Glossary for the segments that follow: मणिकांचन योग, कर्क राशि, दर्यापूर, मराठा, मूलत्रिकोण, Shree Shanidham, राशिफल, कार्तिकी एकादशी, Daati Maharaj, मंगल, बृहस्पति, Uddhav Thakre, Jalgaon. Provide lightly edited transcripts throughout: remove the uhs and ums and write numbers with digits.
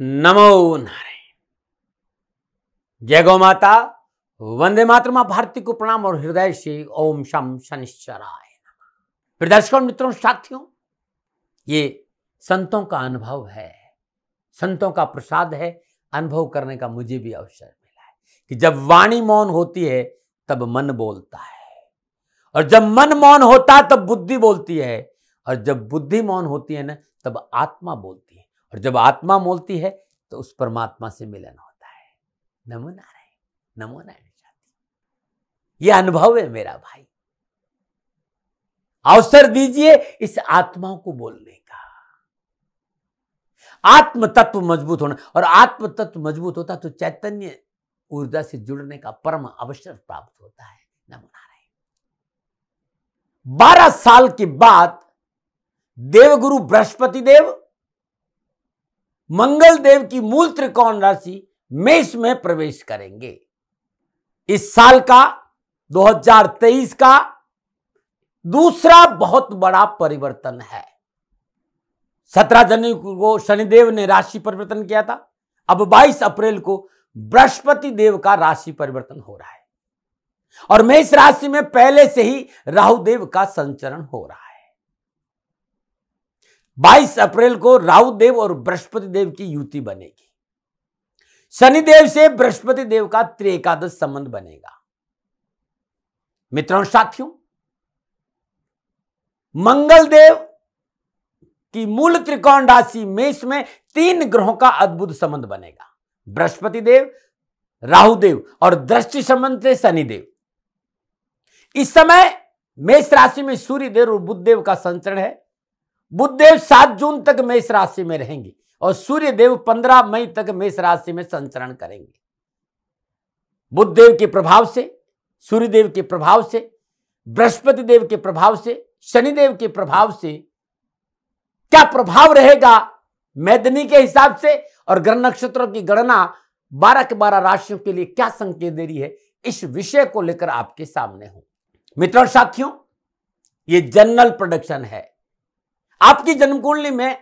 नमो नारायण। जय गौ माता, वंदे मातरम। भारती को प्रणाम और हृदय से ओम शम शनिश्चराय नमः। प्रिय दर्शकों, मित्रों, साथियों, ये संतों का अनुभव है, संतों का प्रसाद है। अनुभव करने का मुझे भी अवसर मिला है कि जब वाणी मौन होती है तब मन बोलता है, और जब मन मौन होता है तब बुद्धि बोलती है, और जब बुद्धि मौन होती है ना तब आत्मा बोलती है, और जब आत्मा बोलती है तो उस परमात्मा से मिलन होता है। नमो नारायण, नमो नारायण। ये अनुभव है मेरा भाई। अवसर दीजिए इस आत्माओं को बोलने का। आत्म तत्व मजबूत होना, और आत्म तत्व मजबूत होता तो चैतन्य ऊर्जा से जुड़ने का परम अवसर प्राप्त होता है। नमो नारायण। 12 साल के बाद देवगुरु बृहस्पति देव मंगल देव की मूल त्रिकोण राशि मेष में प्रवेश करेंगे। इस साल का 2023 का दूसरा बहुत बड़ा परिवर्तन है। 17 जनवरी को शनिदेव ने राशि परिवर्तन किया था, अब 22 अप्रैल को बृहस्पति देव का राशि परिवर्तन हो रहा है, और मेष राशि में पहले से ही राहु देव का संचरण हो रहा है। 22 अप्रैल को राहु देव और बृहस्पति देव की युति बनेगी। शनिदेव से बृहस्पति देव का त्रेकादश संबंध बनेगा। मित्रों, साथियों, मंगल देव की मूल त्रिकोण राशि मेष में 3 ग्रहों का अद्भुत संबंध बनेगा। बृहस्पति देव, राहु देव और दृष्टि संबंध से शनिदेव। इस समय मेष राशि में सूर्य देव और बुध देव का संचरण है। बुधदेव 7 जून तक मेष राशि में रहेंगे और सूर्य देव 15 मई तक मेष राशि में संचरण करेंगे। बुधदेव के प्रभाव से, सूर्य देव के प्रभाव से, बृहस्पति देव के प्रभाव से, शनिदेव के प्रभाव से क्या प्रभाव रहेगा मैदनी के हिसाब से, और ग्रह नक्षत्रों की गणना 12 के 12 राशियों के लिए क्या संकेत दे रही है, इस विषय को लेकर आपके सामने हूं। मित्रों, साथियों, ये जनरल प्रोडक्शन है। आपकी जन्म कुंडली में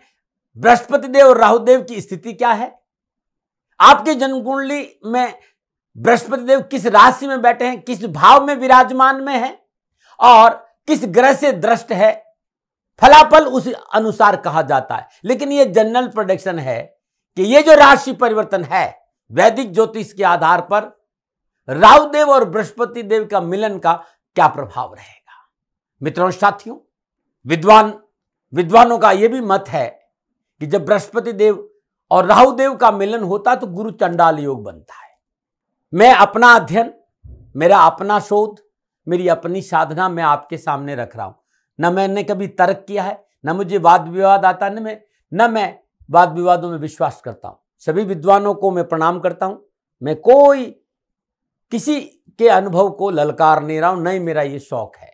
बृहस्पति देव और राहु देव की स्थिति क्या है, आपकी जन्म कुंडली में बृहस्पति देव किस राशि में बैठे हैं, किस भाव में विराजमान में है और किस ग्रह से दृष्ट है, फलाफल उस अनुसार कहा जाता है। लेकिन यह जनरल प्रेडिक्शन है कि यह जो राशि परिवर्तन है वैदिक ज्योतिष के आधार पर राहु देव और बृहस्पति देव का मिलन का क्या प्रभाव रहेगा। मित्रों, साथियों, विद्वानों का यह भी मत है कि जब बृहस्पति देव और राहु देव का मिलन होता है तो गुरु चंडाल योग बनता है। मैं अपना अध्ययन, मेरा अपना शोध, मेरी अपनी साधना मैं आपके सामने रख रहा हूं। ना मैंने कभी तर्क किया है, ना मुझे वाद विवाद आता, ना मैं वाद विवादों में विश्वास करता हूं। सभी विद्वानों को मैं प्रणाम करता हूं। मैं कोई किसी के अनुभव को ललकार नहीं रहा हूं, नहीं मेरा ये शौक है।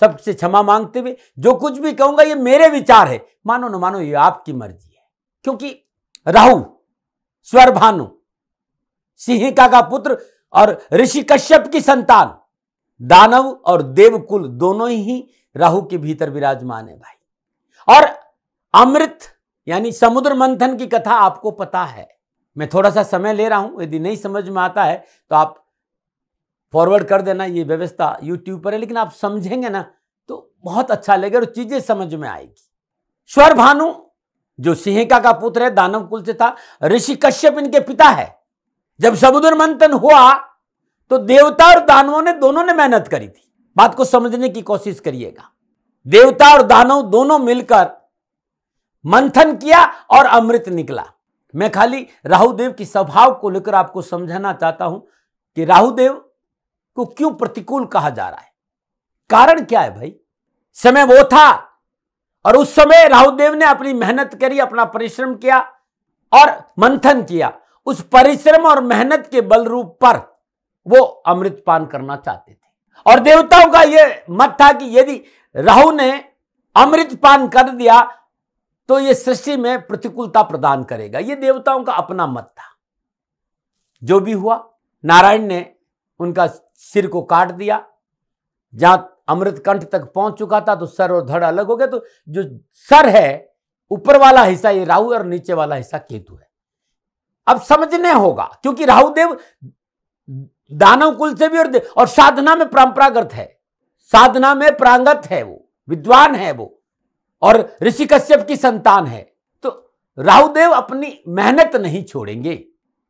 सबसे क्षमा मांगते हुए जो कुछ भी कहूंगा ये मेरे विचार है, मानो न मानो ये आपकी मर्जी है। क्योंकि राहु स्वर भानु सिंहिका का पुत्र और ऋषि कश्यप की संतान, दानव और देवकुल दोनों ही राहु के भीतर विराजमान है भाई। और अमृत यानी समुद्र मंथन की कथा आपको पता है। मैं थोड़ा सा समय ले रहा हूं, यदि नहीं समझ में आता है तो आप फॉरवर्ड कर देना। ये व्यवस्था यूट्यूब पर है, लेकिन आप समझेंगे ना तो बहुत अच्छा लगेगा और चीजें समझ में आएगी। स्वर भानु जो सिंहिका का पुत्र है, दानव कुल से था, ऋषि कश्यप इनके पिता है। जब समुद्र मंथन हुआ तो देवता और दानवों ने दोनों ने मेहनत करी थी। बात को समझने की कोशिश करिएगा। देवता और दानव दोनों मिलकर मंथन किया और अमृत निकला। मैं खाली राहुदेव के स्वभाव को लेकर आपको समझाना चाहता हूं कि राहुदेव को क्यों प्रतिकूल कहा जा रहा है, कारण क्या है भाई। समय वो था और उस समय राहुदेव ने अपनी मेहनत करी, अपना परिश्रम किया और मंथन किया। उस परिश्रम और मेहनत के बलरूप पर वो अमृत पान करना चाहते थे, और देवताओं का यह मत था कि यदि राहु ने अमृत पान कर दिया तो यह सृष्टि में प्रतिकूलता प्रदान करेगा। यह देवताओं का अपना मत था। जो भी हुआ, नारायण ने उनका सिर को काट दिया। जहां अमृत कंठ तक पहुंच चुका था तो सर और धड़ अलग हो गए। तो जो सर है, ऊपर वाला हिस्सा ये राहु और नीचे वाला हिस्सा केतु है। अब समझने होगा, क्योंकि राहुदेव दानव कुल से भी और साधना में परंपरागत है, साधना में प्रांगत है, वो विद्वान है वो, और ऋषि कश्यप की संतान है। तो राहुदेव अपनी मेहनत नहीं छोड़ेंगे,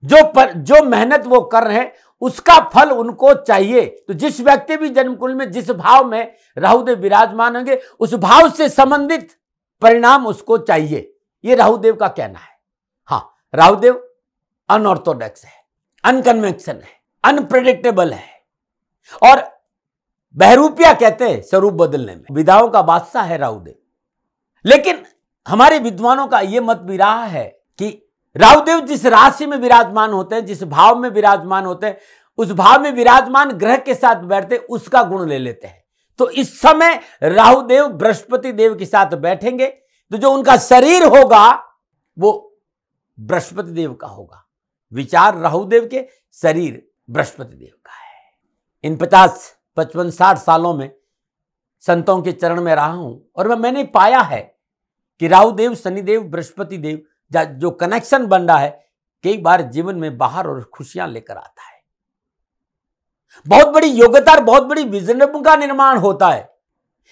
जो मेहनत वो कर रहे हैं उसका फल उनको चाहिए। तो जिस व्यक्ति भी जन्मकुल में जिस भाव में राहुदेव विराजमान होंगे उस भाव से संबंधित परिणाम उसको चाहिए, ये राहुदेव का कहना है। हाँ, राहुदेव अनऑर्थोडॉक्स है, अनकन्वेंशन है, अनप्रेडिक्टेबल है और बहरूपिया कहते हैं स्वरूप बदलने में। विधाओं का बादशाह है राहुदेव। लेकिन हमारे विद्वानों का यह मत भी रहा है कि राहुदेव जिस राशि में विराजमान होते हैं, जिस भाव में विराजमान होते हैं, उस भाव में विराजमान ग्रह के साथ बैठते उसका गुण ले लेते हैं। तो इस समय राहुदेव बृहस्पति देव के साथ बैठेंगे तो जो उनका शरीर होगा वो बृहस्पति देव का होगा। विचार राहुदेव के, शरीर बृहस्पति देव का है। इन 50, 55, 60 सालों में संतों के चरण में रहा हूं और मैंने पाया है कि राहुदेव, शनिदेव, बृहस्पति देव जो कनेक्शन बन रहा है कई बार जीवन में बाहर और खुशियां लेकर आता है। बहुत बड़ी योग्यता और बहुत बड़ी विजन का निर्माण होता है।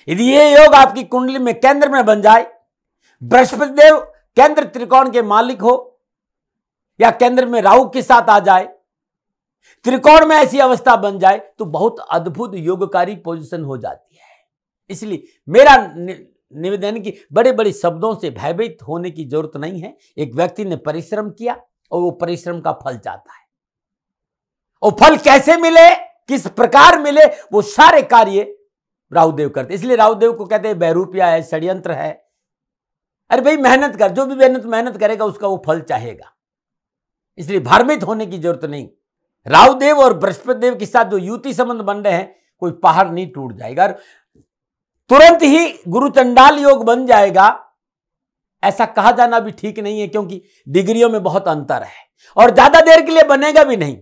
यदि ये योग आपकी कुंडली में केंद्र में बन जाए, बृहस्पति देव केंद्र त्रिकोण के मालिक हो या केंद्र में राहु के साथ आ जाए, त्रिकोण में ऐसी अवस्था बन जाए तो बहुत अद्भुत योगकारी पोजीशन हो जाती है। इसलिए मेरा निवेदन कि बड़े बड़े शब्दों से भयभीत होने की जरूरत नहीं है। एक व्यक्ति ने परिश्रम किया और वो परिश्रम का फल चाहता है, और फल कैसे मिले, किस प्रकार मिले, वो सारे कार्य राहुदेव करते। इसलिए राहुदेव को कहते हैं बहरूपिया है, षड्यंत्र है। अरे भाई, मेहनत कर, जो भी मेहनत करेगा उसका वो फल चाहेगा। इसलिए भ्रमित होने की जरूरत नहीं। राहुदेव और बृहस्पति देव के साथ जो युति संबंध बन रहे हैं, कोई पहाड़ नहीं टूट जाएगा, तुरंत ही गुरु चंडाल योग बन जाएगा, ऐसा कहा जाना भी ठीक नहीं है, क्योंकि डिग्रियों में बहुत अंतर है और ज्यादा देर के लिए बनेगा भी नहीं।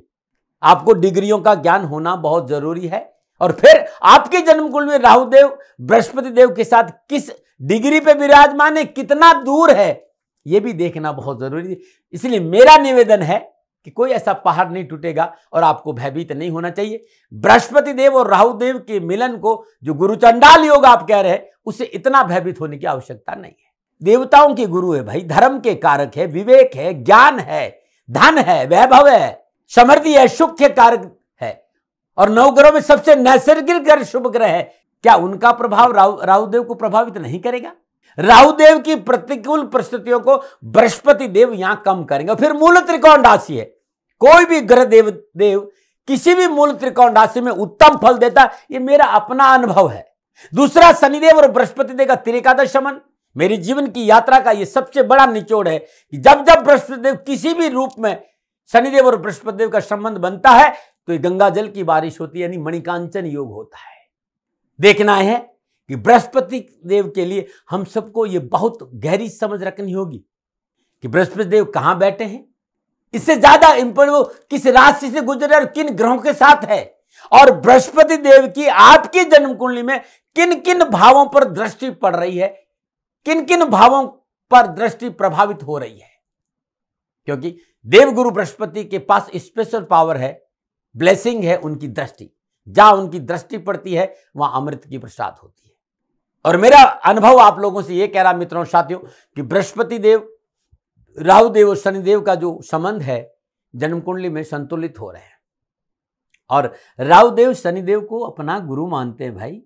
आपको डिग्रियों का ज्ञान होना बहुत जरूरी है। और फिर आपके जन्मकुल में राहुदेव बृहस्पति देव के साथ किस डिग्री पे विराजमान है, कितना दूर है, यह भी देखना बहुत जरूरी है। इसलिए मेरा निवेदन है कि कोई ऐसा पहाड़ नहीं टूटेगा और आपको भयभीत नहीं होना चाहिए। बृहस्पति देव और राहुदेव के मिलन को, जो गुरु चंडाल योग आप कह रहे हैं, उससे इतना भयभीत होने की आवश्यकता नहीं है। देवताओं के गुरु है भाई, धर्म के कारक है, विवेक है, ज्ञान है, धन है, वैभव है, समृद्धि है, सुख के कारक है। और नवग्रहों में सबसे नैसर्गिक ग्रह शुभ ग्रह है। क्या उनका प्रभाव राहुदेव को प्रभावित नहीं करेगा? राहुदेव की प्रतिकूल परिस्थितियों को बृहस्पति देव यहां कम करेंगे। फिर मूल त्रिकोण राशि है, कोई भी ग्रह देव किसी भी मूल त्रिकोण राशि में उत्तम फल देता, ये मेरा अपना अनुभव है। दूसरा, शनिदेव और बृहस्पति देव का त्रिकादश समन मेरी जीवन की यात्रा का ये सबसे बड़ा निचोड़ है कि जब जब बृहस्पति देव किसी भी रूप में शनिदेव और बृहस्पति देव का संबंध बनता है तो ये गंगा जल की बारिश होती है, यानी मणिकांचन योग होता है। देखना है कि बृहस्पति देव के लिए हम सबको ये बहुत गहरी समझ रखनी होगी कि बृहस्पति देव कहाँ बैठे हैं, इससे ज्यादा इम्पोर्टेंट वो किस राशि से गुजरे और किन ग्रहों के साथ है, और बृहस्पति देव की आपकी जन्म कुंडली में किन किन भावों पर दृष्टि पड़ रही है, किन किन भावों पर दृष्टि प्रभावित हो रही है। क्योंकि देवगुरु बृहस्पति के पास स्पेशल पावर है, ब्लेसिंग है उनकी दृष्टि। जहां उनकी दृष्टि पड़ती है वहां अमृत की प्रसाद होती है। और मेरा अनुभव आप लोगों से यह कह रहा मित्रों साथियों कि बृहस्पति देव, राहुदेव और शनिदेव का जो संबंध है जन्मकुंडली में संतुलित हो रहे हैं। और राहुदेव शनिदेव को अपना गुरु मानते हैं भाई।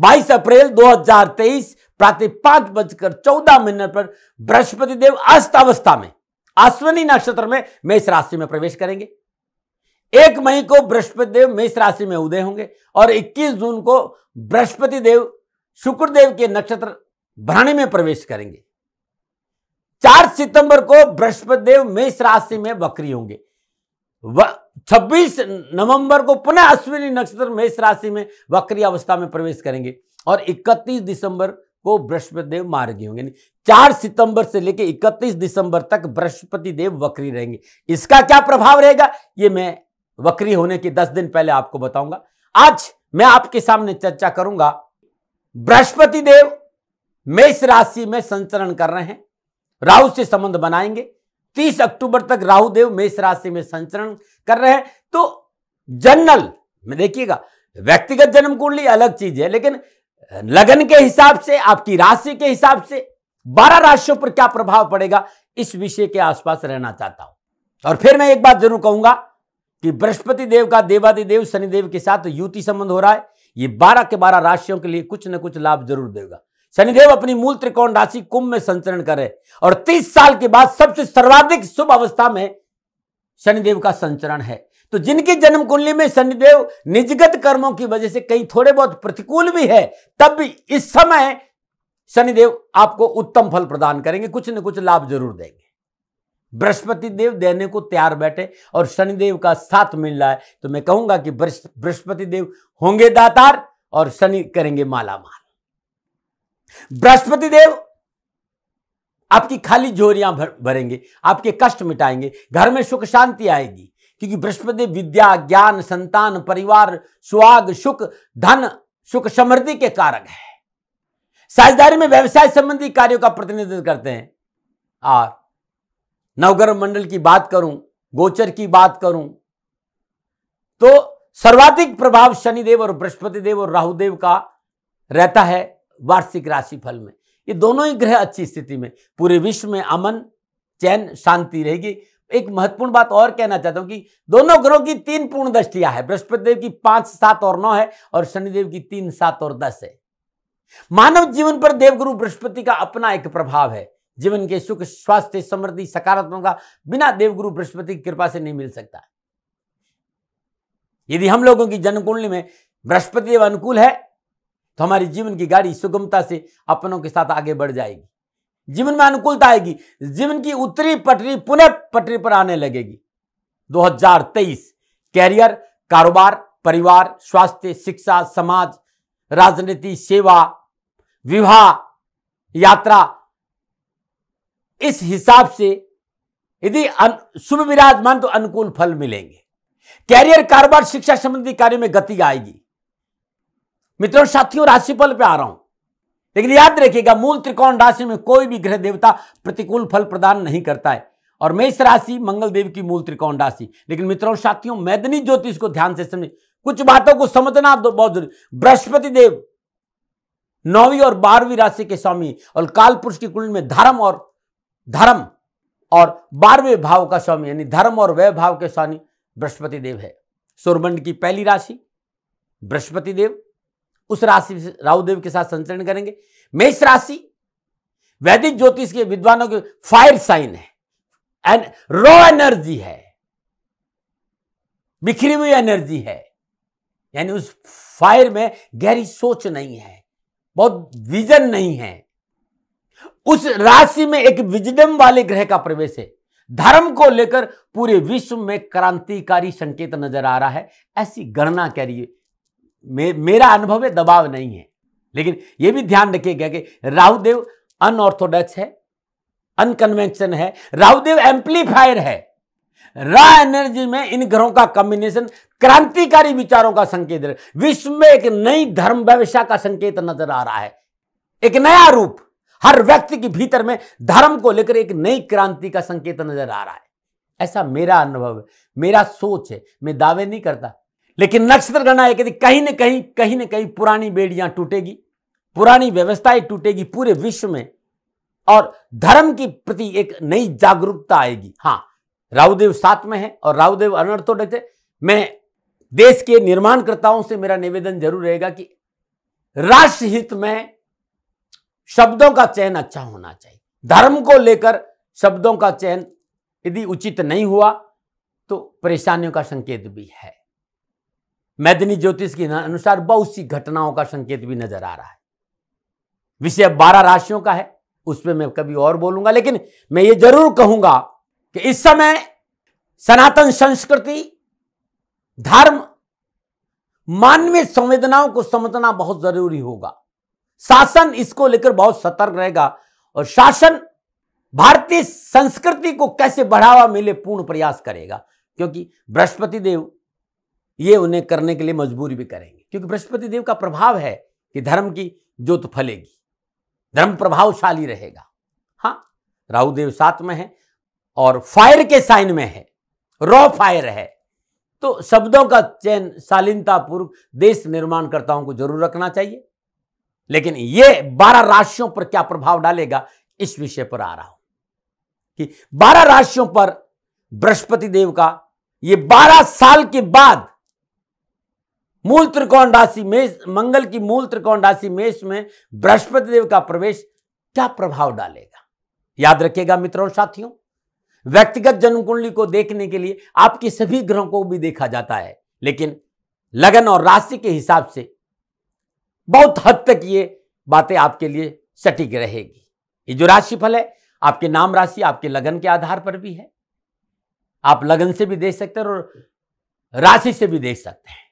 22 अप्रैल 2023 प्रातः 5:14 पर बृहस्पति देव अस्त अवस्था में अश्विनी नक्षत्र में मेष राशि में प्रवेश करेंगे। 1 मई को बृहस्पति देव मेष राशि में उदय होंगे और 21 जून को बृहस्पति देव शुक्रदेव के नक्षत्र भरणी में प्रवेश करेंगे। 4 सितंबर को बृहस्पति देव मेष राशि में वक्री होंगे। 26 नवंबर को पुनः अश्विनी नक्षत्र मेष राशि में वक्री अवस्था में प्रवेश करेंगे और 31 दिसंबर को बृहस्पति देव मार्गी होंगे। 4 सितंबर से लेकर 31 दिसंबर तक बृहस्पति देव वक्री रहेंगे। इसका क्या प्रभाव रहेगा ये मैं वक्री होने के 10 दिन पहले आपको बताऊंगा। आज मैं आपके सामने चर्चा करूंगा, बृहस्पति देव मेष राशि में संचरण कर रहे हैं, राहु से संबंध बनाएंगे, 30 अक्टूबर तक राहु देव मेष राशि में संचरण कर रहे हैं। तो जनरल में देखिएगा, व्यक्तिगत जन्म कुंडली अलग चीज है, लेकिन लगन के हिसाब से, आपकी राशि के हिसाब से 12 राशियों पर क्या प्रभाव पड़ेगा, इस विषय के आसपास रहना चाहता हूं। और फिर मैं एक बात जरूर कहूंगा कि बृहस्पति देव का देवाधिदेव शनिदेव के साथ युति संबंध हो रहा है, ये 12 के 12 राशियों के लिए कुछ न कुछ लाभ जरूर देगा। शनिदेव अपनी मूल त्रिकोण राशि कुंभ में संचरण करे और 30 साल के बाद सबसे सर्वाधिक शुभ अवस्था में शनिदेव का संचरण है। तो जिनकी जन्म कुंडली में शनिदेव निजगत कर्मों की वजह से कहीं थोड़े बहुत प्रतिकूल भी है, तब भी इस समय शनिदेव आपको उत्तम फल प्रदान करेंगे, कुछ न कुछ लाभ जरूर देंगे। बृहस्पति देव देने को तैयार बैठे और शनिदेव का साथ मिल रहा है, तो मैं कहूंगा कि बृहस्पति देव होंगे दातार और शनि करेंगे मालामाल। बृहस्पति देव आपकी खाली झोरियां भरेंगे, आपके कष्ट मिटाएंगे, घर में सुख शांति आएगी, क्योंकि बृहस्पति विद्या, ज्ञान, संतान, परिवार, सुहाग, सुख, धन, सुख समृद्धि के कारक है। साझेदारी में व्यवसाय संबंधी कार्यों का प्रतिनिधित्व करते हैं। और नवग्रह मंडल की बात करूं, गोचर की बात करूं, तो सर्वाधिक प्रभाव शनिदेव और बृहस्पति देव और राहुदेव का रहता है वार्षिक राशिफल में। ये दोनों ही ग्रह अच्छी स्थिति में, पूरे विश्व में अमन चैन शांति रहेगी। एक महत्वपूर्ण बात और कहना चाहता हूं कि दोनों ग्रहों की 3 पूर्ण दृष्टियां है। बृहस्पति देव की 5, 7 और 9 है और शनिदेव की 3, 7 और 10 है। मानव जीवन पर देवगुरु बृहस्पति का अपना एक प्रभाव है। जीवन के सुख, स्वास्थ्य, समृद्धि, सकारात्मकता बिना देवगुरु बृहस्पति की कृपा से नहीं मिल सकता। यदि हम लोगों की जन्म कुंडली में बृहस्पति देव अनुकूल है तो हमारी जीवन की गाड़ी सुगमता से अपनों के साथ आगे बढ़ जाएगी, जीवन में अनुकूलता आएगी, जीवन की उत्तरी पटरी पुनः पटरी पर आने लगेगी। 2023 कैरियर, कारोबार, परिवार, स्वास्थ्य, शिक्षा, समाज, राजनीति, सेवा, विवाह, यात्रा, इस हिसाब से यदि शुभ विराजमान तो अनुकूल फल मिलेंगे। कैरियर, कारोबार, शिक्षा संबंधी कार्यों में गति आएगी। मित्रों, साथियों, राशिफल पे आ रहा हूं, लेकिन याद रखिएगा मूल त्रिकोण राशि में कोई भी ग्रह देवता प्रतिकूल फल प्रदान नहीं करता है। और मेष राशि मंगल देव की मूल त्रिकोण राशि। लेकिन मित्रों, साथियों, मैदनी ज्योतिष को ध्यान से समझें, कुछ बातों को समझना बहुत जरूरी। बृहस्पति देव 9वीं और 12वीं राशि के स्वामी और कालपुरुष की कुंडली में धर्म और 12वें भाव का स्वामी, यानी धर्म और वह भाव के स्वामी बृहस्पति देव है। सौरमंडल की पहली राशि बृहस्पति देव उस राशि से राहुदेव के साथ संचरण करेंगे। मेष राशि वैदिक ज्योतिष के विद्वानों के फायर साइन है एंड रॉ एनर्जी है, बिखरी हुई एनर्जी है, यानी उस फायर में गहरी सोच नहीं है, बहुत विजन नहीं है। उस राशि में एक विजडम वाले ग्रह का प्रवेश है। धर्म को लेकर पूरे विश्व में क्रांतिकारी संकेत नजर आ रहा है, ऐसी गणना करिए। मेरा अनुभव है, दबाव नहीं है, लेकिन यह भी ध्यान रखिएगा कि राहुदेव अनऑर्थोडॉक्स है, अनकन्वेंशन है, राहुदेव एम्पलीफायर है। रॉ एनर्जी में इन ग्रहों का कॉम्बिनेशन क्रांतिकारी विचारों का संकेत है। विश्व में एक नई धर्म व्यवस्था का संकेत नजर आ रहा है, एक नया रूप, हर व्यक्ति के भीतर में धर्म को लेकर एक नई क्रांति का संकेत नजर आ रहा है, ऐसा मेरा अनुभव है, मेरा सोच है, मैं दावे नहीं करता। लेकिन नक्षत्र गणना है कि कहीं न कहीं पुरानी बेड़ियां टूटेगी, पुरानी व्यवस्थाएं टूटेगी पूरे विश्व में, और धर्म के प्रति एक नई जागरूकता आएगी। हाँ, राहुदेव 7 में है और राहुदेव अनर्थोडॉक्स है। मैं देश के निर्माणकर्ताओं से मेरा निवेदन जरूर रहेगा कि राष्ट्र हित में शब्दों का चयन अच्छा होना चाहिए। धर्म को लेकर शब्दों का चयन यदि उचित नहीं हुआ तो परेशानियों का संकेत भी है। मैदनी ज्योतिष के अनुसार बहुत सी घटनाओं का संकेत भी नजर आ रहा है। विषय 12 राशियों का है, उसमें मैं कभी और बोलूंगा, लेकिन मैं ये जरूर कहूंगा कि इस समय सनातन संस्कृति, धर्म, मानवीय संवेदनाओं को समझना बहुत जरूरी होगा। शासन इसको लेकर बहुत सतर्क रहेगा और शासन भारतीय संस्कृति को कैसे बढ़ावा मिले पूर्ण प्रयास करेगा, क्योंकि बृहस्पति देव ये उन्हें करने के लिए मजबूरी भी करेंगे, क्योंकि बृहस्पति देव का प्रभाव है कि धर्म की ज्योत फलेगी, धर्म प्रभावशाली रहेगा। हाँ, राहुदेव 7 में है और फायर के साइन में है, रॉ फायर है। तो शब्दों का चयन शालीनतापूर्वक देश निर्माणकर्ताओं को जरूर रखना चाहिए, लेकिन ये 12 राशियों पर क्या प्रभाव डालेगा इस विषय पर आ रहा हूं कि 12 राशियों पर बृहस्पति देव का ये 12 साल के बाद मूल त्रिकोण राशि मेष, मंगल की मूल त्रिकोण राशि मेष में बृहस्पति देव का प्रवेश क्या प्रभाव डालेगा। याद रखिएगा मित्रों और साथियों, व्यक्तिगत जन्मकुंडली को देखने के लिए आपके सभी ग्रहों को भी देखा जाता है, लेकिन लगन और राशि के हिसाब से बहुत हद तक ये बातें आपके लिए सटीक रहेगी। ये जो राशिफल है आपके नाम राशि आपके लगन के आधार पर भी है, आप लगन से भी देख सकते हैं और राशि से भी देख सकते हैं,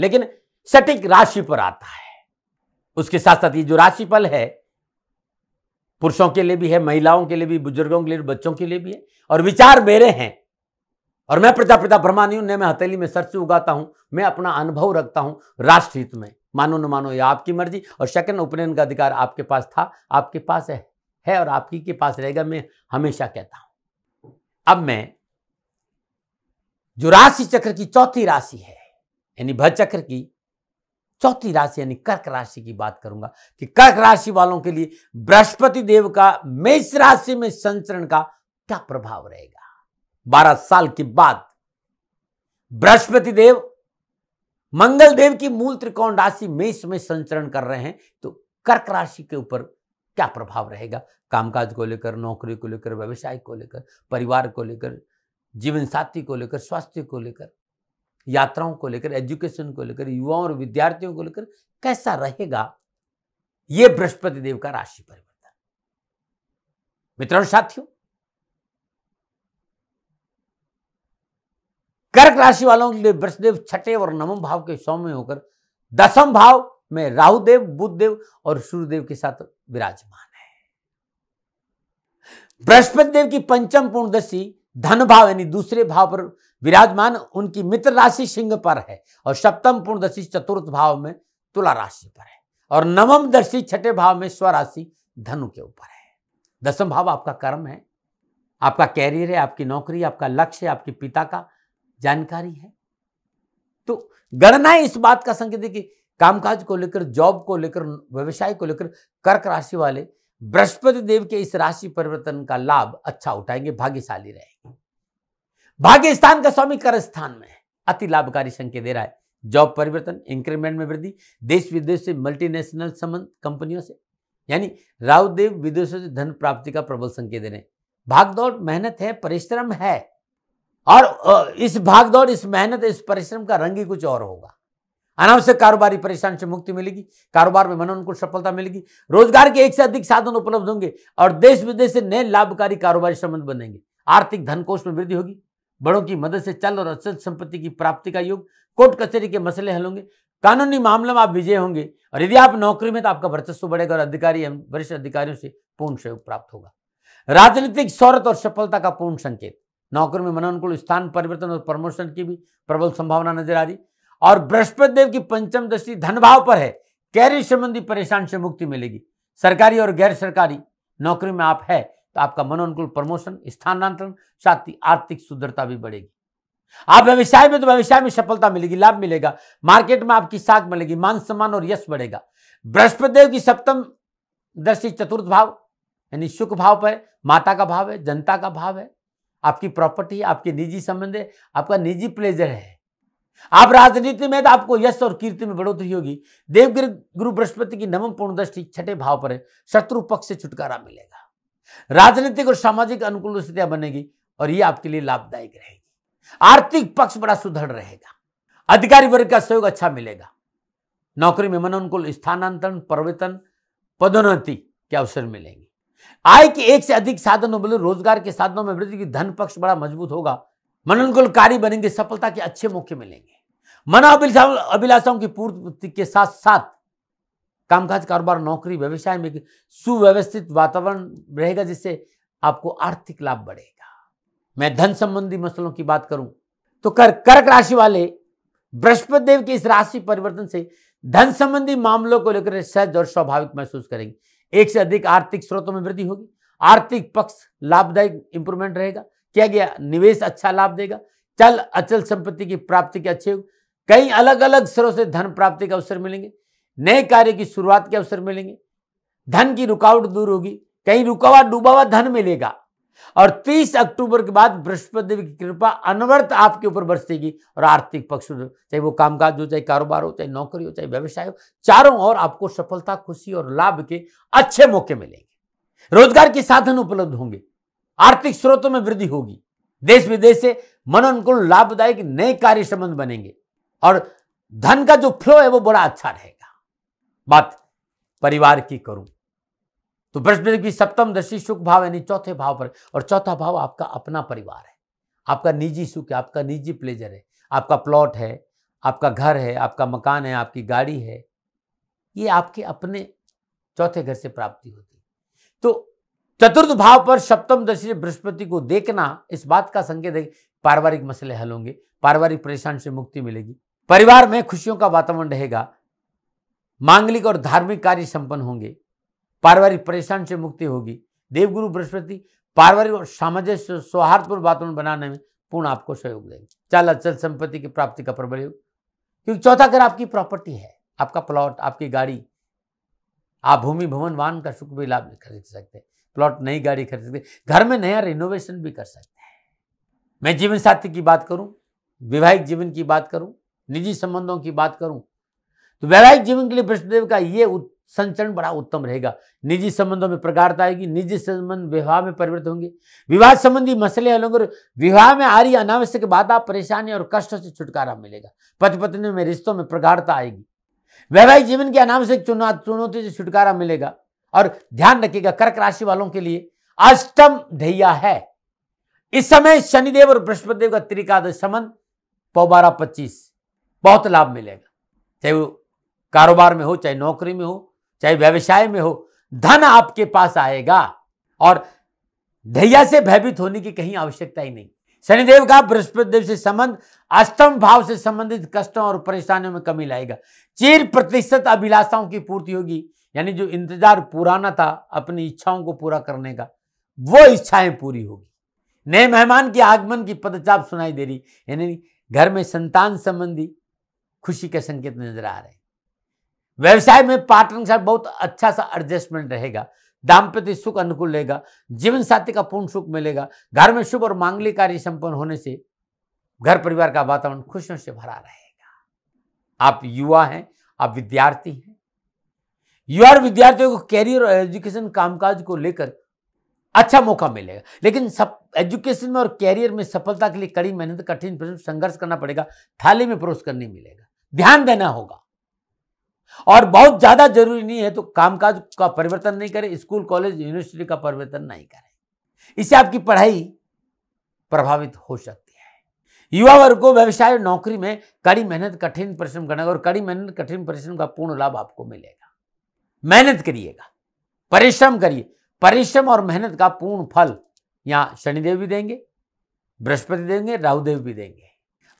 लेकिन सटीक राशि पर आता है। उसके साथ साथ ये जो राशिफल है पुरुषों के लिए भी है, महिलाओं के लिए भी, बुजुर्गों के लिए, बच्चों के लिए भी है। और विचार मेरे हैं और मैं प्रजापिता ब्रह्मानी हूं, न मैं हथेली में सर से उगाता हूं, मैं अपना अनुभव रखता हूं राष्ट्रहित में। मानो न मानो यह आपकी मर्जी और शक्न उपनयन का अधिकार आपके पास था, आपके पास है और आपकी के पास रहेगा, मैं हमेशा कहता हूं। अब मैं जो राशि चक्र की चौथी राशि है यानी भज चक्र की चौथी राशि यानी कर्क राशि की बात करूंगा कि कर्क राशि वालों के लिए बृहस्पति देव का मेष राशि में संचरण का क्या प्रभाव रहेगा। 12 साल के बाद बृहस्पति देव मंगल देव की मूल त्रिकोण राशि मेष में संचरण कर रहे हैं, तो कर्क राशि के ऊपर क्या प्रभाव रहेगा, कामकाज को लेकर, नौकरी को लेकर, व्यवसाय को लेकर, परिवार को लेकर, जीवन साथी को लेकर, स्वास्थ्य को लेकर, यात्राओं को लेकर, एजुकेशन को लेकर, युवाओं और विद्यार्थियों को लेकर कैसा रहेगा यह बृहस्पति देव का राशि परिवर्तन। मित्रों और साथियों, कर्क राशि वालों के लिए बृहस्पति देव छठे और नवम भाव के सौम्य होकर दसम भाव में राहु देव, बुध देव और सूर्य देव के साथ विराजमान है। बृहस्पति देव की पंचम पूर्णदशी धन भाव यानी दूसरे भाव पर विराजमान उनकी मित्र राशि सिंह पर है और सप्तम पूर्णदशी चतुर्थ भाव में तुला राशि पर है और नवम दर्शी छठे भाव में स्वराशि धनु के ऊपर है। दसम भाव आपका कर्म है, आपका कैरियर है, आपकी नौकरी, आपका लक्ष्य, आपके पिता का जानकारी है। तो गणनाएं इस बात का संकेत है कि कामकाज को लेकर, जॉब को लेकर, व्यवसाय को लेकर कर्क राशि वाले बृहस्पति देव के इस राशि परिवर्तन का लाभ अच्छा उठाएंगे, भाग्यशाली रहेंगे। भाग्य स्थान का स्वामी कर्क स्थान में है, अति लाभकारी संकेत दे रहा है। जॉब परिवर्तन, इंक्रीमेंट में वृद्धि, देश विदेश से मल्टीनेशनल संबंध, कंपनियों से यानी राहु देव विदेशों से धन प्राप्ति का प्रबल संकेत दे रहे हैं। भागदौड़ मेहनत है, परिश्रम है और इस भागदौड़, इस मेहनत, इस परिश्रम का रंग ही कुछ और होगा। अनावश्यक कारोबारी परेशान से मुक्ति मिलेगी, कारोबार में मनन को सफलता मिलेगी, रोजगार के एक से अधिक साधन उपलब्ध होंगे और देश विदेश से नए लाभकारी कारोबारी संबंध बनेंगे। आर्थिक धनकोष में वृद्धि होगी, बड़ों की मदद से चल और अचल संपत्ति की प्राप्ति का योग, कोर्ट कचहरी के मसले हल होंगे, कानूनी मामलों में आप विजय होंगे और यदि आप नौकरी में तो आपका वर्चस्व बढ़ेगा और अधिकारी एवं वरिष्ठ अधिकारियों से पूर्ण सहयोग प्राप्त होगा। राजनीतिक शौहरत और सफलता का पूर्ण संकेत, नौकरी में मनोनुकूल स्थान परिवर्तन और प्रमोशन की भी प्रबल संभावना नजर आ रही और बृहस्पति देव की पंचम दृष्टि धन भाव पर है। कैरियर संबंधी परेशान से मुक्ति मिलेगी, सरकारी और गैर सरकारी नौकरी में आप है तो आपका मनोनुकूल प्रमोशन, स्थानांतरण, साथ ही आर्थिक सुदृढ़ता भी बढ़ेगी। आप व्यवसाय में तो व्यवसाय में सफलता मिलेगी, लाभ मिलेगा, मार्केट में आपकी साख मिलेगी, मान सम्मान और यश बढ़ेगा। बृहस्पति देव की सप्तम दृष्टि चतुर्थ भाव यानी शुक्र भाव पर, माता का भाव है, जनता का भाव है, आपकी प्रॉपर्टी, आपके निजी संबंध है, आपका निजी प्लेजर है। आप राजनीति में तो आपको यश और कीर्ति में बढ़ोतरी होगी। देवगिरी गुरु बृहस्पति की नवम पूर्ण दृष्टि छठे भाव पर है, शत्रु पक्ष से छुटकारा मिलेगा, राजनीतिक और सामाजिक अनुकूल स्थितियां बनेगी और ये आपके लिए लाभदायक रहेगी। आर्थिक पक्ष बड़ा सुदृढ़ रहेगा, अधिकारी वर्ग का सहयोग अच्छा मिलेगा, नौकरी में मनोनुकूल स्थानांतरण, परिवर्तन, पदोन्नति के अवसर मिलेंगे। आय के एक से अधिक साधन बोले, रोजगार के साधनों में वृद्धि की, धन पक्ष बड़ा मजबूत होगा, मनोनुकूल कार्य बनेंगे, सफलता के अच्छे मौके मिलेंगे। मनोअभिलाषाओं की पूर्ति के साथ साथ कामकाज, कारोबार, नौकरी, व्यवसाय में सुव्यवस्थित वातावरण रहेगा जिससे आपको आर्थिक लाभ बढ़ेगा। मैं धन संबंधी मसलों की बात करूं तो कर्क राशि वाले बृहस्पति देव के इस राशि परिवर्तन से धन संबंधी मामलों को लेकर सहज और स्वाभाविक महसूस करेंगे। एक से अधिक आर्थिक स्रोतों में वृद्धि होगी, आर्थिक पक्ष लाभदायक इंप्रूवमेंट रहेगा, क्या गया निवेश अच्छा लाभ देगा, चल अचल संपत्ति की प्राप्ति के अच्छे योग, कई अलग अलग स्तरों से धन प्राप्ति के अवसर मिलेंगे, नए कार्य की शुरुआत के अवसर मिलेंगे, धन की रुकावट दूर होगी, कहीं रुकावट डूबा हुआ धन मिलेगा। और 30 अक्टूबर के बाद बृहस्पति की कृपा अनवरत आपके ऊपर बरसेगी और आर्थिक पक्ष, चाहे वो कामकाज हो, चाहे कारोबार हो, चाहे नौकरी हो, चाहे व्यवसाय हो, चारों ओर आपको सफलता, खुशी और लाभ के अच्छे मौके मिलेंगे। रोजगार के साधन उपलब्ध होंगे, आर्थिक स्रोतों में वृद्धि होगी, देश विदेश से मनोनुकूल लाभदायक नए कार्य संबंध बनेंगे और धन का जो फ्लो है वो बड़ा अच्छा रहेगा। बात परिवार की करूं तो बृहस्पति की सप्तम दृष्टि सुख भाव यानी चौथे भाव पर, और चौथा भाव आपका अपना परिवार है, आपका निजी सुख है, आपका निजी प्लेजर है, आपका प्लॉट है, आपका घर है, आपका मकान है, आपकी गाड़ी है, ये आपके अपने चौथे घर से प्राप्ति होती है। तो चतुर्थ भाव पर सप्तम दृष्टि बृहस्पति को देखना इस बात का संकेत है पारिवारिक मसले हल होंगे, पारिवारिक परेशान से मुक्ति मिलेगी, परिवार में खुशियों का वातावरण रहेगा, मांगलिक और धार्मिक कार्य संपन्न होंगे, पारिवारिक परेशान से मुक्ति होगी। देवगुरु बृहस्पति पारिवारिक और सामाजिक सौहार्दपूर्ण वातावरण बनाने में पूर्ण आपको सहयोग देंगे। चल अचल संपत्ति की प्राप्ति का प्रबल योग, क्योंकि चौथा घर आपकी प्रॉपर्टी है, आपका प्लॉट, आपकी गाड़ी, आप भूमि भवन वाहन का सुख भी लाभ खरीद सकते हैं, प्लॉट, नई गाड़ी खरीद सकते हैं, घर में नया रिनोवेशन भी कर सकते हैं। मैं जीवन साथी की बात करूं, वैवाहिक जीवन की बात करूं, निजी संबंधों की बात करूं तो वैवाहिक जीवन के लिए बृहस्पतिदेव का ये संचरण बड़ा उत्तम रहेगा। निजी संबंधों में प्रगाढ़ता आएगी, निजी संबंध विवाह में परिवर्तित होंगे, विवाह संबंधी मसले हल होंगे, विवाह में आ रही अनावश्यक बाधा, परेशानी और कष्ट से छुटकारा मिलेगा। पति पत्नी में रिश्तों में प्रगाढ़ता आएगी, वैवाहिक जीवन की अनावश्यक चुनौती से छुटकारा मिलेगा। और ध्यान रखिएगा कर्क राशि वालों के लिए अष्टम ढैया है, इस समय शनिदेव और बृहस्पतिदेव का त्रिकादश संबंध 12-25 बहुत लाभ मिलेगा, चाहे वो कारोबार में हो, चाहे नौकरी में हो, चाहे व्यवसाय में हो, धन आपके पास आएगा और ढैया से भयभीत होने की कहीं आवश्यकता ही नहीं। शनिदेव का बृहस्पतिदेव से संबंध अष्टम भाव से संबंधित कष्टों और परेशानियों में कमी लाएगा, चिर प्रतिशत अभिलाषाओं की पूर्ति होगी, यानी जो इंतजार पुराना था अपनी इच्छाओं को पूरा करने का वो इच्छाएं पूरी होगी। नए मेहमान के आगमन की पदचाप सुनाई दे रही, यानी घर में संतान संबंधी खुशी के संकेत नजर आ रहे। व्यवसाय में पार्टनर के साथ बहुत अच्छा सा एडजस्टमेंट रहेगा, दाम्पत्य सुख अनुकूल रहेगा, जीवन साथी का पूर्ण सुख मिलेगा, घर में शुभ और मांगलिक कार्य संपन्न होने से घर परिवार का वातावरण खुशियों से भरा रहेगा। आप युवा हैं, आप विद्यार्थी हैं, युवा और विद्यार्थियों को कैरियर और एजुकेशन कामकाज को लेकर अच्छा मौका मिलेगा, लेकिन सब एजुकेशन में और कैरियर में सफलता के लिए कड़ी मेहनत, कठिन परिश्रम, संघर्ष करना पड़ेगा, थाली में परोसकर नहीं मिलेगा, ध्यान देना होगा। और बहुत ज़्यादा जरूरी नहीं है तो कामकाज का परिवर्तन नहीं करें, स्कूल कॉलेज यूनिवर्सिटी का परिवर्तन नहीं करें, इससे आपकी पढ़ाई प्रभावित हो सकती है। युवा वर्ग को व्यवसाय और नौकरी में कड़ी मेहनत कठिन परिश्रम करना और कड़ी मेहनत कठिन परिश्रम का पूर्ण लाभ आपको मिलेगा। मेहनत करिएगा, परिश्रम करिए, परिश्रम और मेहनत का पूर्ण फल यहाँ शनिदेव भी देंगे, बृहस्पति देंगे, राहुदेव भी देंगे।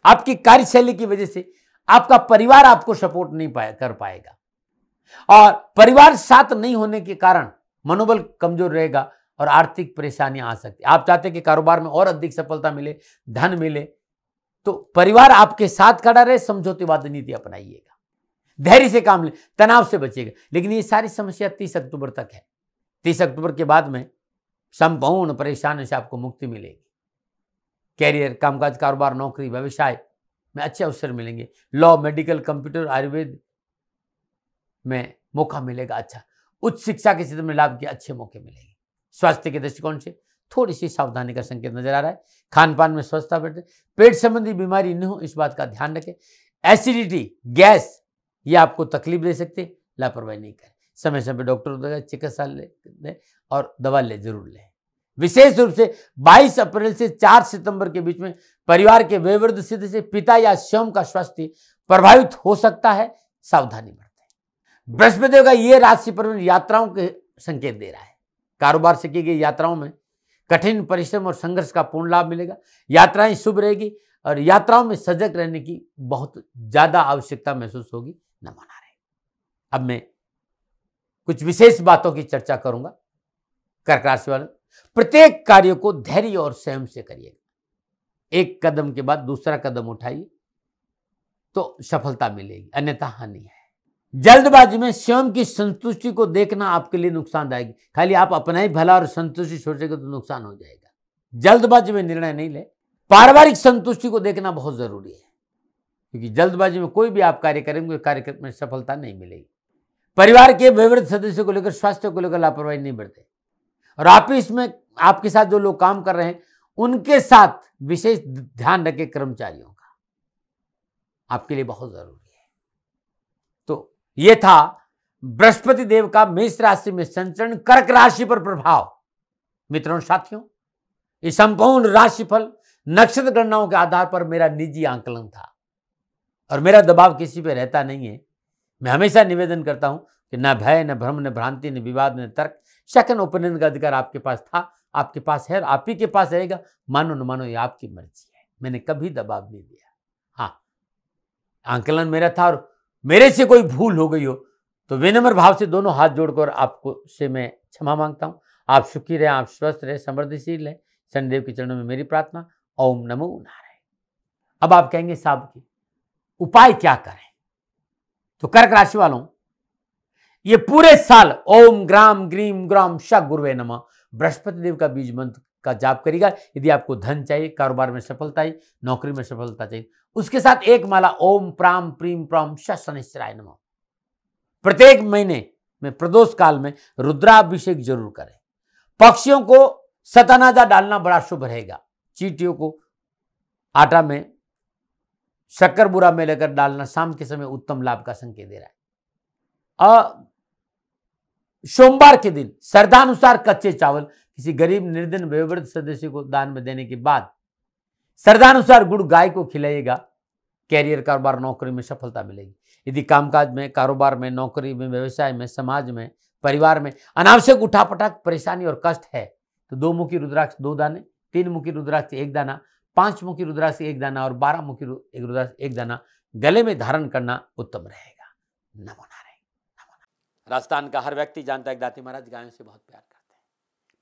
आपकी कार्यशैली की वजह से आपका परिवार आपको सपोर्ट नहीं कर पाएगा और परिवार साथ नहीं होने के कारण मनोबल कमजोर रहेगा और आर्थिक परेशानियां आ सकती है। आप चाहते हैं कि कारोबार में और अधिक सफलता मिले, धन मिले, तो परिवार आपके साथ खड़ा रहे, समझौतेवाद नीति अपनाइएगा, धैर्य से काम ले, तनाव से बचेगा। लेकिन ये सारी समस्या 30 अक्टूबर तक है, 30 अक्टूबर के बाद में संपूर्ण परेशानी से आपको मुक्ति मिलेगी। कैरियर, कामकाज, कारोबार, नौकरी, व्यवसाय में अच्छे अवसर मिलेंगे, लॉ, मेडिकल, कंप्यूटर, आयुर्वेद में मौका मिलेगा अच्छा, उच्च शिक्षा के क्षेत्र में लाभ के अच्छे मौके मिलेंगे। स्वास्थ्य के दृष्टिकोण से थोड़ी सी सावधानी का संकेत नजर आ रहा है, खान पान में स्वस्थता बैठे, पेट संबंधी बीमारी न हो इस बात का ध्यान रखें। एसिडिटी, गैस ये आपको तकलीफ दे सकते हैं, लापरवाही नहीं करें, समय समय पर डॉक्टर, चिकित्सालय और दवा ले जरूर लें। विशेष रूप से 22 अप्रैल से 4 सितंबर के बीच में परिवार के वयोवृद्ध सिद्ध से पिता या स्वयं का स्वास्थ्य प्रभावित हो सकता है, सावधानी बरतें। बृहस्पतिदेव का ये राशि पर यात्राओं के संकेत दे रहा है, कारोबार से की गई यात्राओं में कठिन परिश्रम और संघर्ष का पूर्ण लाभ मिलेगा, यात्राएं शुभ रहेगी और यात्राओं में सजग रहने की बहुत ज्यादा आवश्यकता महसूस होगी, न मना रहे। अब मैं कुछ विशेष बातों की चर्चा करूंगा कर्क राशि वाले प्रत्येक कार्य को धैर्य और संयम से करिएगा। एक कदम के बाद दूसरा कदम उठाइए तो सफलता मिलेगी, अन्यथा हानि है। जल्दबाजी में स्वयं की संतुष्टि को देखना आपके लिए नुकसानदायक। खाली आप अपना ही भला और संतुष्टि सोचेंगे तो नुकसान हो जाएगा। जल्दबाजी में निर्णय नहीं ले। पारिवारिक संतुष्टि को देखना बहुत जरूरी है, क्योंकि जल्दबाजी में कोई भी आप कार्य करेंगे कार्यक्रम में सफलता नहीं मिलेगी। परिवार के विवृद्ध सदस्यों को लेकर, स्वास्थ्य को लेकर लापरवाही नहीं बरते। और ऑफिस में आपके साथ जो लोग काम कर रहे हैं उनके साथ विशेष ध्यान रखें कर्मचारियों का, आपके लिए बहुत जरूरी है। तो ये था बृहस्पति देव का मेष राशि में संचरण, कर्क राशि पर प्रभाव। मित्रों साथियों, ये संपूर्ण राशिफल नक्षत्र गणनाओं के आधार पर मेरा निजी आंकलन था और मेरा दबाव किसी पे रहता नहीं है। मैं हमेशा निवेदन करता हूं कि न भय, न भ्रम, न भ्रांति, न विवाद, न तर्क। सेकंड ओपिनियन का अधिकार आपके पास था, आपके पास है और आप ही के पास रहेगा। मानो न मानो ये आपकी मर्जी है, मैंने कभी दबाव नहीं दिया। हाँ, आंकलन मेरा था और मेरे से कोई भूल हो गई हो तो विनम्र भाव से दोनों हाथ जोड़कर आपको से मैं क्षमा मांगता हूँ। आप सुखी रहें, आप स्वस्थ रहें, समृद्धिशील रहें, शनिदेव के चरणों में मेरी प्रार्थना। ओम नमो नारायण। अब आप कहेंगे साहब की उपाय क्या करें, तो कर्क राशि वालों ये पूरे साल ओम ग्राम ग्रीम ग्राम श गुरुवे नमः बृहस्पति देव का बीज मंत्र का जाप करिएगा। यदि आपको धन चाहिए, कारोबार में सफलता चाहिए, नौकरी में सफलता चाहिए, उसके साथ एक माला ओम प्राम प्रीम प्राम श शनिश्चराय नमः। प्रत्येक महीने में प्रदोष काल में रुद्राभिषेक जरूर करें। पक्षियों को सतानाजा डालना बड़ा शुभ रहेगा। चींटियों को आटा में शक्कर बुरा में लेकर डालना शाम के समय उत्तम लाभ का संकेत दे रहा है। सोमवार के दिन श्रद्धानुसार कच्चे चावल किसी गरीब निर्धन वयोवृद्ध सदस्य को दान में देने के बाद श्रद्धानुसार गुड़ गाय को खिलाइएगा। कैरियर कारोबार नौकरी में सफलता मिलेगी। यदि कामकाज में, कारोबार में, नौकरी में, व्यवसाय में, समाज में, परिवार में अनावश्यक उठापटाख परेशानी और कष्ट है तो 2 मुखी रुद्राक्ष 2 दाने, 3 मुखी रुद्राक्ष 1 दाना, 5 मुखी रुद्राक्ष 1 दाना और 12 मुखी रुद्राक्ष 1 दाना गले में धारण करना उत्तम रहेगा। नमो नारायण, नमो नारायण। राजस्थान का हर व्यक्ति जानता है कि दाती महाराज गायों से बहुत प्यार करते हैं,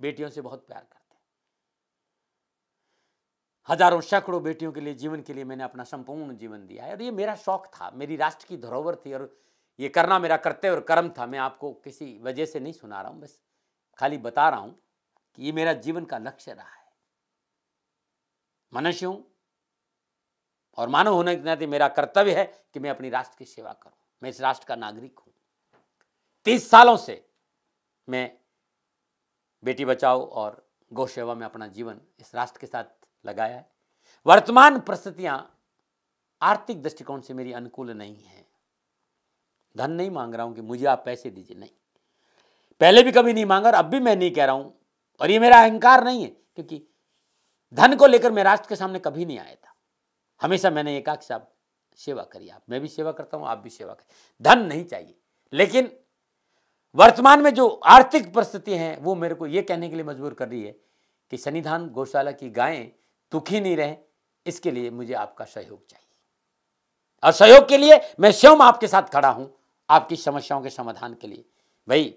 बेटियों से बहुत प्यार करते हैं। हजारों सैकड़ों बेटियों के लिए, जीवन के लिए मैंने अपना संपूर्ण जीवन दिया है और ये मेरा शौक था, मेरी राष्ट्र की धरोहर थी और ये करना मेरा कर्तव्य और कर्म था। मैं आपको किसी वजह से नहीं सुना रहा हूँ, बस खाली बता रहा हूँ कि ये मेरा जीवन का लक्ष्य रहा है। मनुष्य हूं और मानव होने के नाते मेरा कर्तव्य है कि मैं अपनी राष्ट्र की सेवा करूं। मैं इस राष्ट्र का नागरिक हूं। 30 सालों से मैं बेटी बचाओ और गौ सेवा में अपना जीवन इस राष्ट्र के साथ लगाया है। वर्तमान परिस्थितियां आर्थिक दृष्टिकोण से मेरी अनुकूल नहीं है। धन नहीं मांग रहा हूं कि मुझे आप पैसे दीजिए, नहीं, पहले भी कभी नहीं मांगा और अब भी मैं नहीं कह रहा हूं। और ये मेरा अहंकार नहीं है, क्योंकि धन को लेकर मैं राष्ट्र के सामने कभी नहीं आया था। हमेशा मैंने ये कहा कि साहब सेवा करिए, आप, मैं भी सेवा करता हूँ, आप भी सेवा करिए, धन नहीं चाहिए। लेकिन वर्तमान में जो आर्थिक परिस्थिति है वो मेरे को ये कहने के लिए मजबूर कर रही है कि सन्निधान गौशाला की गायें दुखी नहीं रहें, इसके लिए मुझे आपका सहयोग चाहिए। और सहयोग के लिए मैं स्वयं आपके साथ खड़ा हूँ, आपकी समस्याओं के समाधान के लिए। भाई,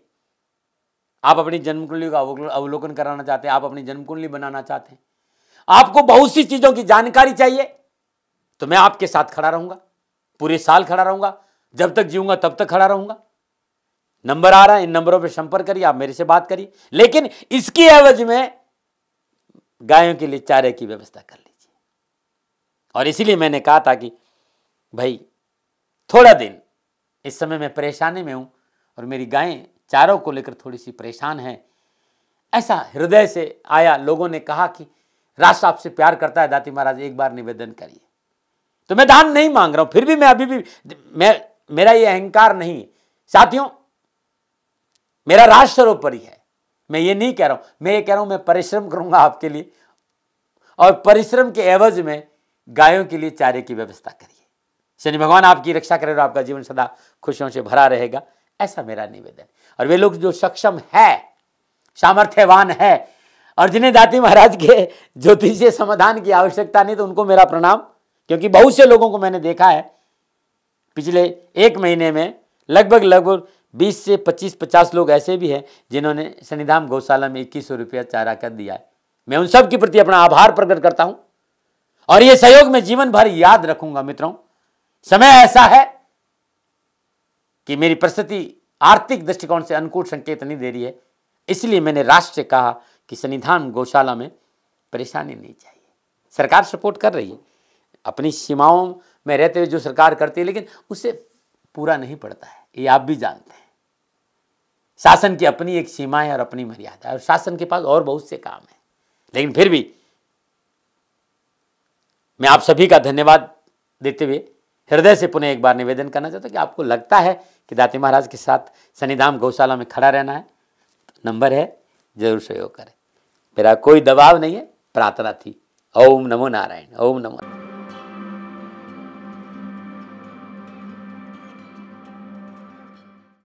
आप अपनी जन्म कुंडली का अवलोकन कराना चाहते हैं, आप अपनी जन्म कुंडली बनाना चाहते हैं, आपको बहुत सी चीजों की जानकारी चाहिए, तो मैं आपके साथ खड़ा रहूंगा, पूरे साल खड़ा रहूंगा, जब तक जीऊंगा तब तक खड़ा रहूंगा। नंबर आ रहा है, इन नंबरों पर संपर्क करिए, आप मेरे से बात करिए, लेकिन इसकी एवज में गायों के लिए चारे की व्यवस्था कर लीजिए। और इसीलिए मैंने कहा था कि भाई थोड़ा दिन इस समय मैं परेशानी में हूं और मेरी गायें चारों को लेकर थोड़ी सी परेशान है, ऐसा हृदय से आया। लोगों ने कहा कि राष्ट्र आपसे प्यार करता है, दाती महाराज एक बार निवेदन करिए। तो मैं दान नहीं मांग रहा हूं, फिर भी मैं अभी भी मेरा ये अहंकार नहीं है। साथियों, मेरा राष्ट्र सर्वोपरि है, मैं ये नहीं कह रहा हूं। मैं ये कह रहा हूं मैं परिश्रम करूंगा आपके लिए और परिश्रम के एवज में गायों के लिए चारे की व्यवस्था करिए। शनि भगवान आपकी रक्षा करे और आपका जीवन सदा खुशियों से भरा रहेगा, ऐसा मेरा निवेदन। और वे लोग जो सक्षम है, सामर्थ्यवान है और जिन्हें दाती महाराज के ज्योतिषीय समाधान की आवश्यकता नहीं, तो उनको मेरा प्रणाम। क्योंकि बहुत से लोगों को मैंने देखा है पिछले एक महीने में लगभग 20 से 25-50 लोग ऐसे भी हैं जिन्होंने शनिधाम गौशाला में 2100 रुपया चारा कर दिया है। मैं उन सब के प्रति अपना आभार प्रकट करता हूं और ये सहयोग मैं जीवन भर याद रखूंगा। मित्रों, समय ऐसा है कि मेरी परिस्थिति आर्थिक दृष्टिकोण से अनुकूल संकेत नहीं दे रही है, इसलिए मैंने राष्ट्र से कहा कि शनिधाम गौशाला में परेशानी नहीं चाहिए। सरकार सपोर्ट कर रही है, अपनी सीमाओं में रहते हुए जो सरकार करती है, लेकिन उससे पूरा नहीं पड़ता है, ये आप भी जानते हैं। शासन की अपनी एक सीमा है और अपनी मर्यादा है और शासन के पास और बहुत से काम है, लेकिन फिर भी मैं आप सभी का धन्यवाद देते हुए हृदय से पुनः एक बार निवेदन करना चाहता हूँ कि आपको लगता है कि दाती महाराज के साथ शनिधाम गौशाला में खड़ा रहना है, नंबर है, जरूर सहयोग करें। मेरा कोई दबाव नहीं है, प्रार्थना थी। ओम नमो नारायण, ओम नमो।